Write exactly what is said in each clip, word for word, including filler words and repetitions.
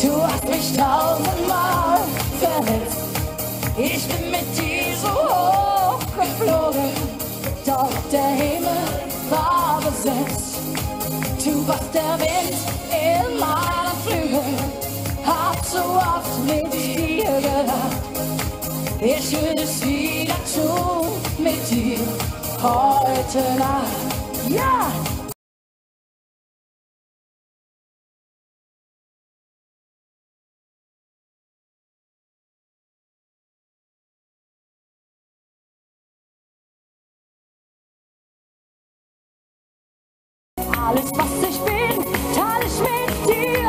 Du hast mich tausendmal verletzt. Ich bin mit dir so hoch geflogen, doch der Himmel war besetzt. Du warst der Wind in meinen Flügeln, hab so oft mit dir gelacht. Ich will es wieder tun mit dir, heute Nacht, ja! Alles, was ich bin, teile ich mit dir.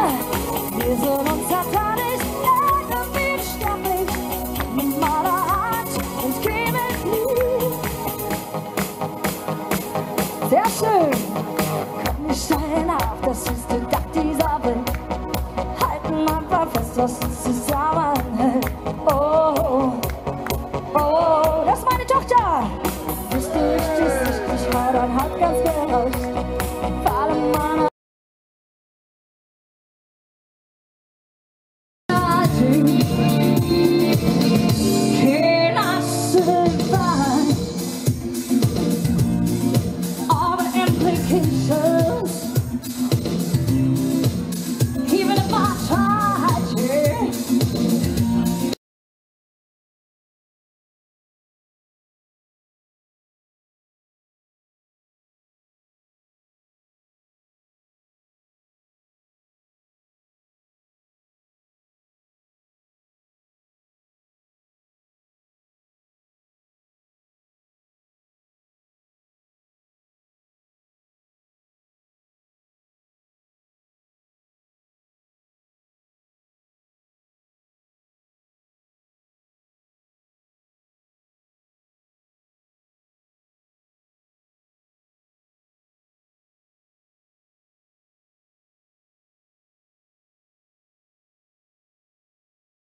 Wir sind uns zerteilt, irgendwie sterblich. Mit meiner Hand und käme nie. Sehr schön. Komm nicht dahin auf das höchste Dach dieser Welt. Halten einfach fest, was uns zusammenhält.